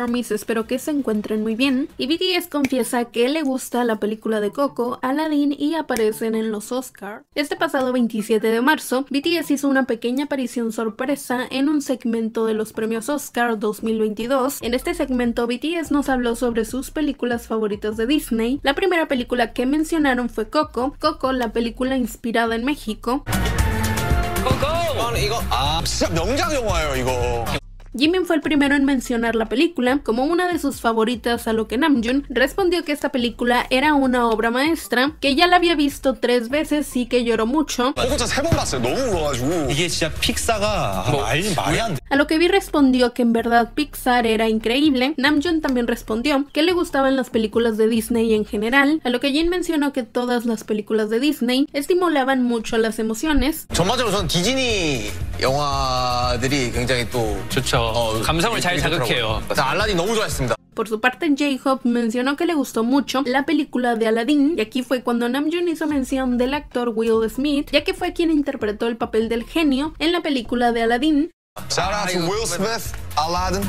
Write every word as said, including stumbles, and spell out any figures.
ARMYs, espero que se encuentren muy bien. Y B T S confiesa que le gusta la película de Coco, Aladdin y aparecen en los Oscars. Este pasado veintisiete de marzo, B T S hizo una pequeña aparición sorpresa en un segmento de los premios Oscar dos mil veintidós. En este segmento, B T S nos habló sobre sus películas favoritas de Disney. La primera película que mencionaron fue Coco, Coco, la película inspirada en México. Jimin fue el primero en mencionar la película como una de sus favoritas, a lo que Namjoon respondió que esta película era una obra maestra, que ya la había visto tres veces y que lloró mucho. A lo que V respondió que en verdad Pixar era increíble. Namjoon también respondió que le gustaban las películas de Disney en general, a lo que Jin mencionó que todas las películas de Disney estimulaban mucho las emociones. Por su parte, J. Hop mencionó que le gustó mucho la película de Aladdin, y aquí fue cuando Namjoon hizo mención del actor Will Smith, ya que fue quien interpretó el papel del genio en la película de Aladdin. Shout out to Will Smith, Aladdin.